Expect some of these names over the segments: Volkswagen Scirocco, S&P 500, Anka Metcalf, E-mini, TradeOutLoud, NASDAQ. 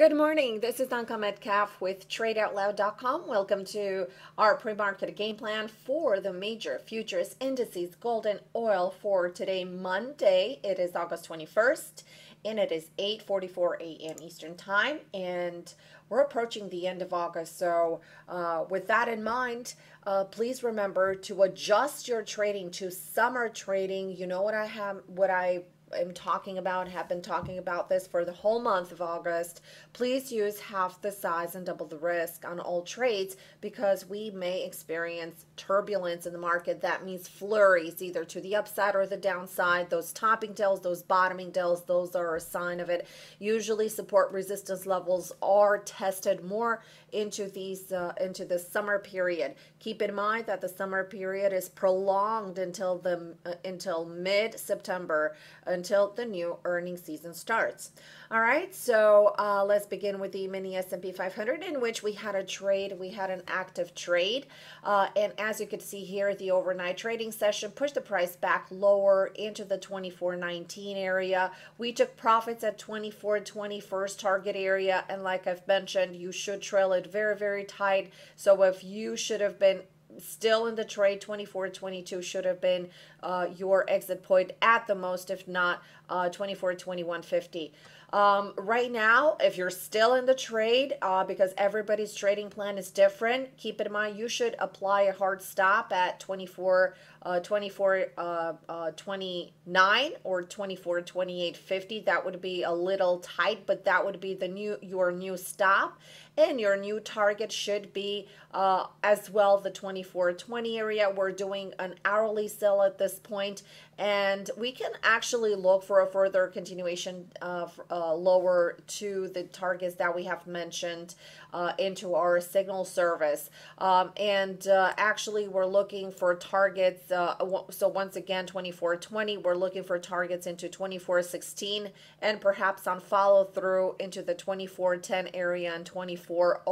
Good morning, this is Anka Metcalf with TradeOutLoud.com. Welcome to our pre-market game plan for the major futures indices, gold and oil for today, Monday. It is August 21st, and it is 8:44 a.m. Eastern Time, and we're approaching the end of August. So with that in mind, please remember to adjust your trading to summer trading. You know what I'm talking about, have been talking about this for the whole month of August. Please use half the size and double the risk on all trades because we may experience turbulence in the market. That means flurries either to the upside or the downside. Those topping tails, those bottoming tails, those are a sign of it. Usually support resistance levels are tested more into the summer period. Keep in mind that the summer period is prolonged until mid-September, until the new earnings season starts. All right, so let's begin with the mini S&P 500, in which we had a trade. We had an active trade, and as you can see here, the overnight trading session pushed the price back lower into the 24.19 area. We took profits at 24.21 target area, and like I've mentioned, you should trail it very, very tight. So if you should have been still in the trade, 24.22 should have been your exit point at the most, if not 24.21.50. Right now, if you're still in the trade, because everybody's trading plan is different, keep in mind you should apply a hard stop at 24.29 or 24.28.50. That would be a little tight, but that would be the your new stop, and your new target should be as well the 24.20 area. We're doing an hourly sell at this point, and we can actually look for a further continuation of lower to the targets that we have mentioned into our signal service. Actually, we're looking for targets. So once again, 24.20, we're looking for targets into 24.16 and perhaps on follow through into the 24.10 area and 24.08,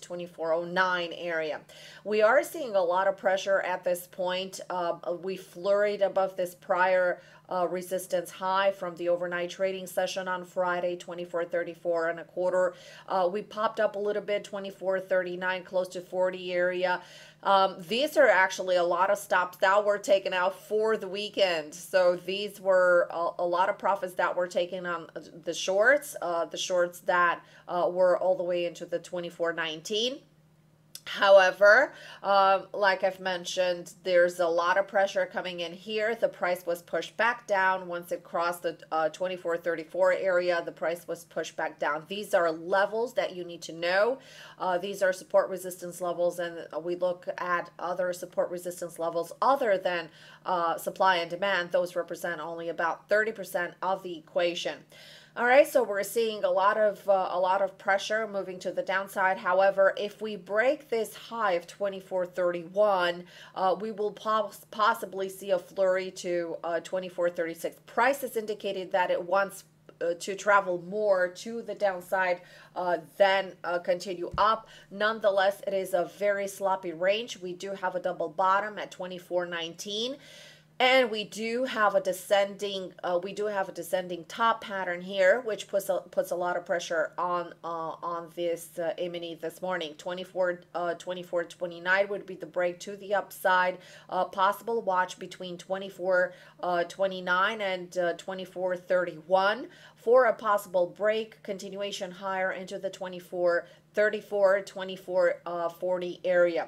24.09 area. We are seeing a lot of pressure at this point. We flurried above this prior resistance high from the overnight trading session on Friday, 24.34 and a quarter. We popped up a little bit, 24.39, close to 40 area. These are actually a lot of stops that were taken out for the weekend. So these were a lot of profits that were taken on the shorts that were all the way into the 24.19. However, like I've mentioned, there's a lot of pressure coming in here. The price was pushed back down. Once it crossed the 24.34 area, the price was pushed back down. These are levels that you need to know. These are support resistance levels, and we look at other support resistance levels other than supply and demand. Those represent only about 30% of the equation. All right, so we're seeing a lot of pressure moving to the downside. However, if we break this high of 24.31, we will possibly see a flurry to 24.36. Prices indicated that it wants to travel more to the downside than continue up. Nonetheless, it is a very sloppy range. We do have a double bottom at 24.19. And we do have a descending, top pattern here, which puts a lot of pressure on this E-mini this morning. 24.29 would be the break to the upside. Possible watch between 24.29 and 24.31 for a possible break, continuation higher into the 24.34, 24.40 area.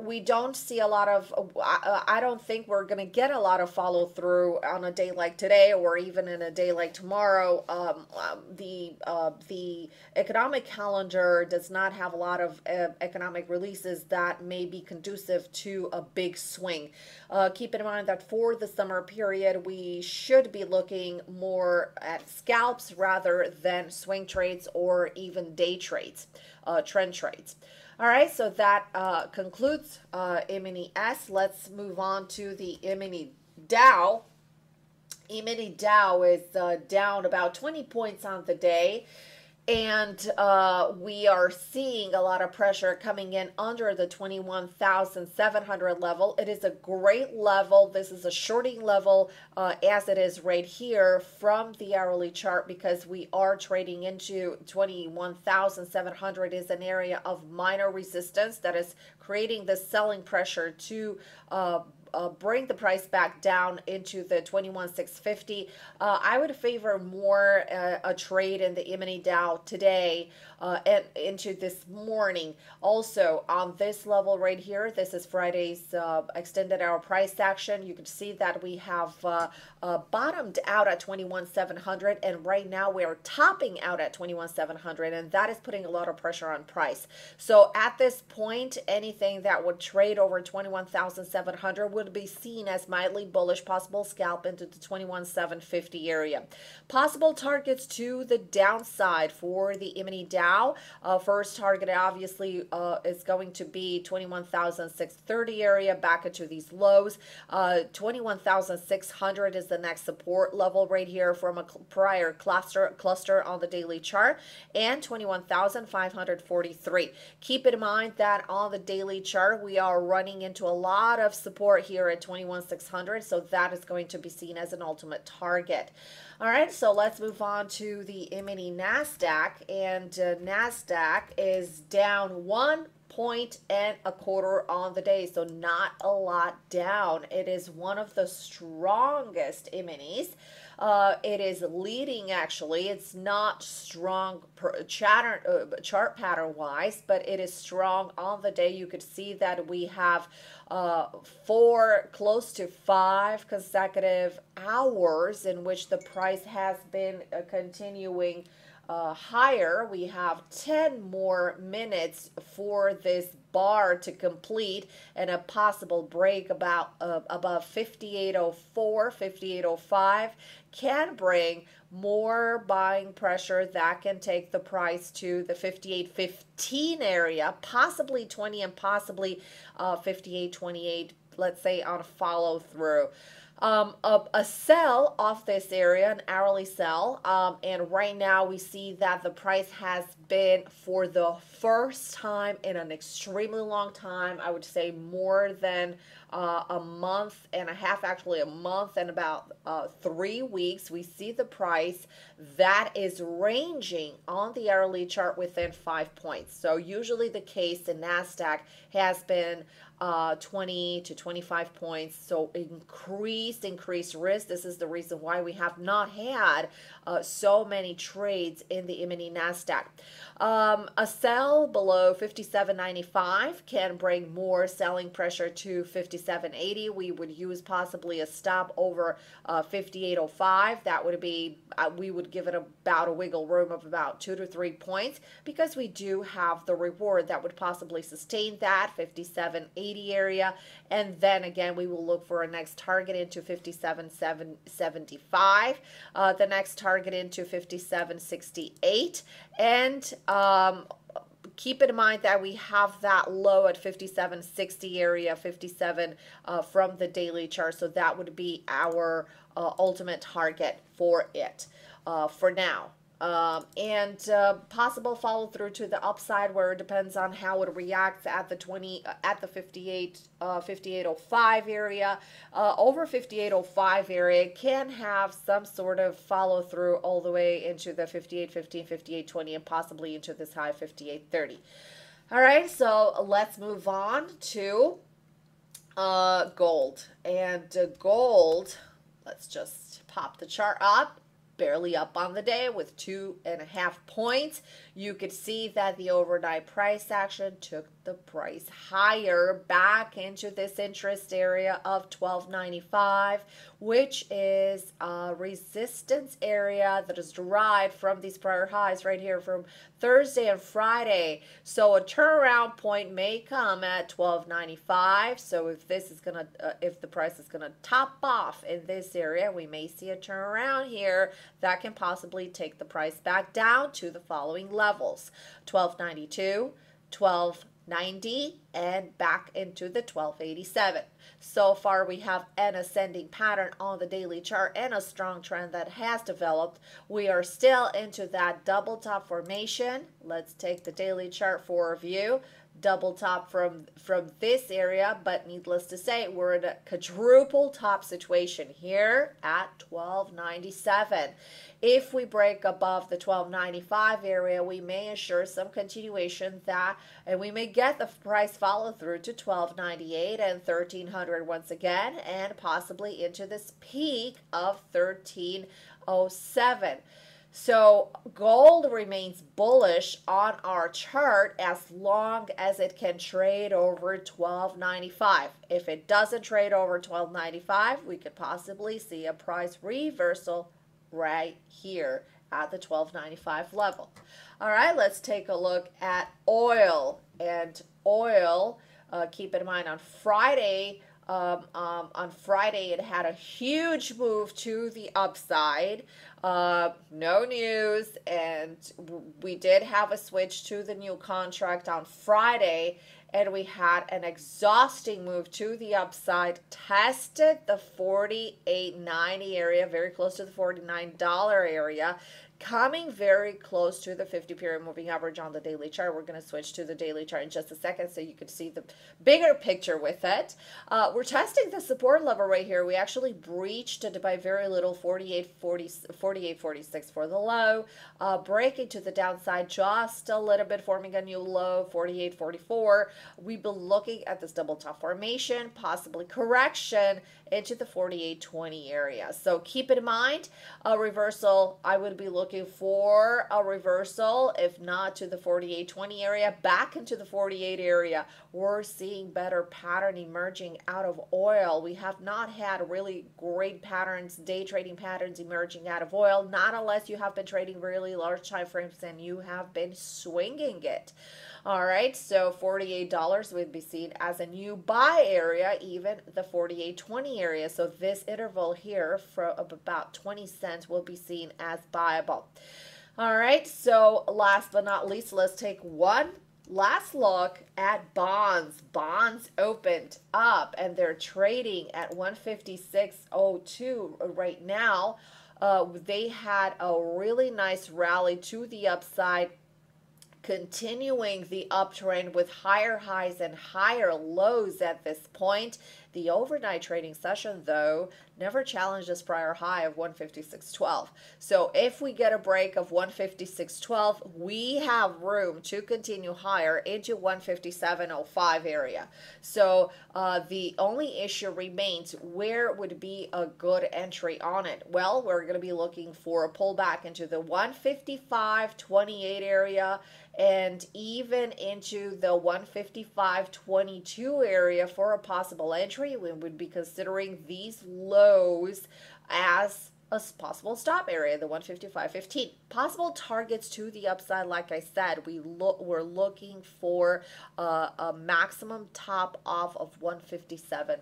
We don't see a lot of, I don't think we're going to get a lot of follow through on a day like today or even in a day like tomorrow. The economic calendar does not have a lot of economic releases that may be conducive to a big swing. Keep in mind that for the summer period, we should be looking more at scalps rather than swing trades or even day trades, trend trades. All right, so that concludes E-mini S. Let's move on to the E-mini Dow. E-mini Dow is down about 20 points on the day. And we are seeing a lot of pressure coming in under the 21,700 level. It is a great level. This is a shorting level as it is right here from the hourly chart, because we are trading into 21,700 is an area of minor resistance that is creating the selling pressure to bring the price back down into the 21,650. I would favor more a trade in the M&E Dow today and into this morning. Also on this level right here, this is Friday's extended hour price action. You can see that we have bottomed out at 21,700, and right now we are topping out at 21,700, and that is putting a lot of pressure on price. So at this point, anything that would trade over 21,700 would be seen as mildly bullish. Possible scalp into the 21,750 area. Possible targets to the downside for the M&E Dow. First target obviously is going to be 21,630 area, back into these lows. 21,600 is the next support level right here from a prior cluster on the daily chart, and 21,543. Keep in mind that on the daily chart we are running into a lot of support here at 21,600, so that is going to be seen as an ultimate target. All right, so let's move on to the M&E NASDAQ, and NASDAQ is down 1.25% on the day, so not a lot down. It is one of the strongest M&Es. It is leading, actually. It's not strong chart pattern wise, but it is strong on the day. You could see that we have close to five consecutive hours in which the price has been continuing higher. We have 10 more minutes for this bar to complete, and a possible break about above 5804, 5805 can bring more buying pressure that can take the price to the 5815 area, possibly 20, and possibly 5828. Let's say on follow through. A sell off this area, an hourly sell, and right now we see that the price has been, for the first time in an extremely long time, I would say more than a month and a half, actually a month and about 3 weeks, we see the price that is ranging on the hourly chart within 5 points. So usually the case in NASDAQ has been 20 to 25 points, so increased risk. This is the reason why we have not had so many trades in the M&E NASDAQ. A sell below 57.95 can bring more selling pressure to 57.80. We would use possibly a stop over 58.05. That would be, we would give it about a wiggle room of about 2 to 3 points, because we do have the reward that would possibly sustain that 57.80 area. And then again, we will look for a next target into 57.75, the next target into 57.68, and keep in mind that we have that low at 57.60 area, 57 from the daily chart, so that would be our ultimate target for it for now. And possible follow through to the upside, where it depends on how it reacts at the 5805 area. Over 5805 area can have some sort of follow through all the way into the 5815, 5820, and possibly into this high 5830. All right, so let's move on to gold. And gold, let's just pop the chart up. Barely up on the day with 2.5 points. You could see that the overnight price action took the price higher back into this interest area of 12.95, which is a resistance area that is derived from these prior highs right here from Thursday and Friday. So a turnaround point may come at 12.95. So if this is gonna, if the price is gonna top off in this area, we may see a turnaround here that can possibly take the price back down to the following levels: 12.92, 12.95. 90 and back into the 1287. So far we have an ascending pattern on the daily chart and a strong trend that has developed. We are still into that double top formation. Let's take the daily chart for a view. Double top from this area, but needless to say, we're in a quadruple top situation here at 1297. If we break above the 1295 area, we may assure some continuation that, and we may get the price follow through to 1298 and 1300 once again, and possibly into this peak of 1307. So gold remains bullish on our chart as long as it can trade over 1295. If it doesn't trade over 1295, we could possibly see a price reversal right here at the 1295 level. All right, let's take a look at oil. And oil, keep in mind on Friday, it had a huge move to the upside. No news, and we did have a switch to the new contract on Friday, and we had an exhausting move to the upside, tested the 48.90 area, very close to the $49 area, coming very close to the 50-period moving average on the daily chart. We're going to switch to the daily chart in just a second so you can see the bigger picture with it. We're testing the support level right here. We actually breached it by very little, 48.46 for the low, breaking to the downside just a little bit, forming a new low, 48.44. We've been looking at this double top formation, possibly correction into the 48.20 area. So keep in mind, a reversal, I would be looking for a reversal, if not to the 48.20 area, back into the 48 area. We're seeing better pattern emerging out of oil. We have not had really great patterns, day trading patterns emerging out of oil, not unless you have been trading really large time frames and you have been swinging it. All right, so $48 would be seen as a new buy area, even the 48.20 area. So this interval here for about 20 cents will be seen as buyable. All right, so last but not least, let's take one last look at bonds. Bonds opened up and they're trading at 156.02 right now. They had a really nice rally to the upside, continuing the uptrend with higher highs and higher lows at this point. The overnight trading session, though, never challenged this prior high of 156.12. So if we get a break of 156.12, we have room to continue higher into 157.05 area. So the only issue remains, where would be a good entry on it? Well, we're going to be looking for a pullback into the 155.28 area, and even into the 155.22 area for a possible entry. We would be considering these lows as a possible stop area, the 155.15. Possible targets to the upside, like I said, we're looking for a maximum top off of 157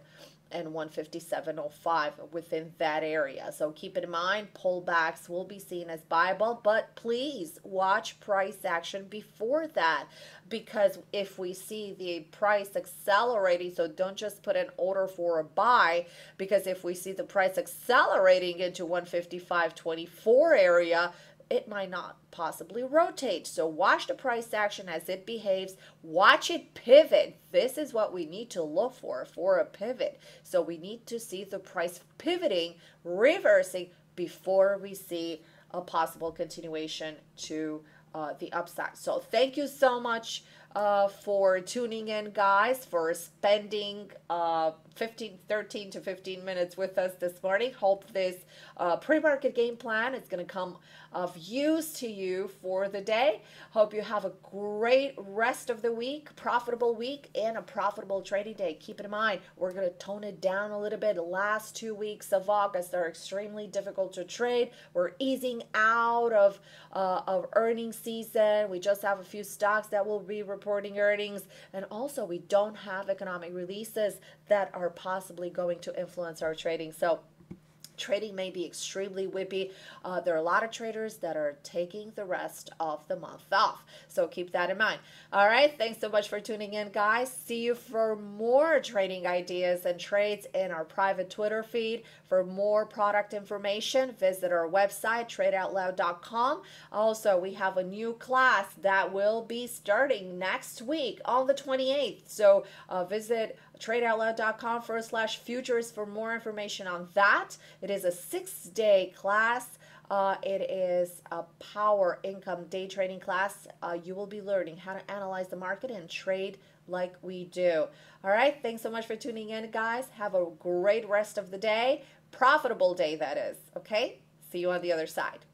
and 157.05 within that area. So keep in mind, pullbacks will be seen as buyable, but please watch price action before that, because if we see the price accelerating, so don't just put an order for a buy, because if we see the price accelerating into 155.24 area, it might not possibly rotate. So watch the price action as it behaves. Watch it pivot. This is what we need to look for a pivot. So we need to see the price pivoting, reversing, before we see a possible continuation to the upside. So thank you so much for tuning in, guys, for spending 13 to 15 minutes with us this morning. Hope this pre-market game plan is going to come of use to you for the day. Hope you have a great rest of the week, profitable week, and a profitable trading day. Keep in mind, we're going to tone it down a little bit. The last 2 weeks of August are extremely difficult to trade. We're easing out of earnings season. We just have a few stocks that will be reporting earnings, and also we don't have economic releases that are possibly going to influence our trading. So Trading may be extremely whippy. There are a lot of traders that are taking the rest of the month off. So keep that in mind. All right. Thanks so much for tuning in, guys. See you for more trading ideas and trades in our private Twitter feed. For more product information, visit our website, tradeoutloud.com. Also, we have a new class that will be starting next week on the 28th. So visit tradeoutloud.com/futures for more information on that. It is a 6-day class. It is a power income day trading class. You will be learning how to analyze the market and trade like we do. All right. Thanks so much for tuning in, guys. Have a great rest of the day. Profitable day, that is. Okay. See you on the other side.